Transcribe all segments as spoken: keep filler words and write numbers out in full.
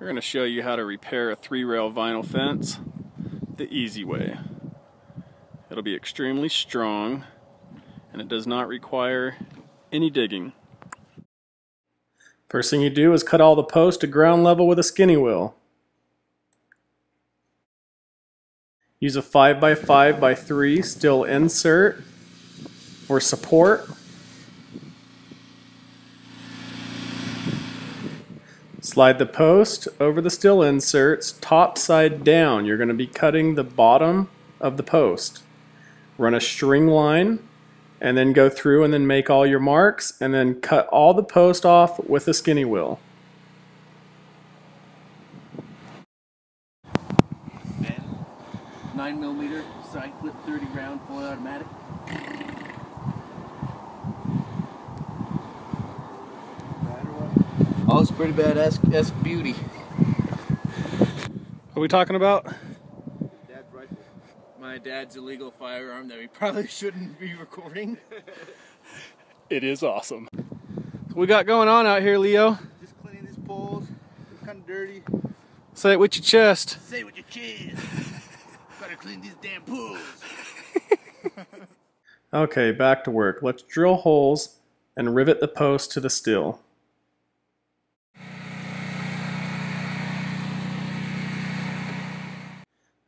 We're going to show you how to repair a three-rail vinyl fence the easy way. It'll be extremely strong and it does not require any digging. First thing you do is cut all the posts to ground level with a skinny wheel. Use a five by five by three steel insert for support. Slide the post over the steel inserts top side down. You're going to be cutting the bottom of the post. Run a string line and then go through and then make all your marks and then cut all the post off with a skinny wheel. nine millimeter side clip thirty round fully automatic. Oh, it's pretty badass. That's beauty. What are we talking about? Dad's rifle. My dad's illegal firearm that we probably shouldn't be recording. It is awesome. So what we got going on out here, Leo? Just cleaning these poles. It's kind of dirty. Say it with your chest. Say it with your chest. Gotta clean these damn pools. Okay, back to work. Let's drill holes and rivet the post to the steel.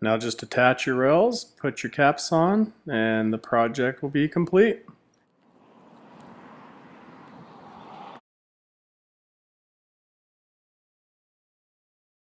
Now just attach your rails, put your caps on, and the project will be complete.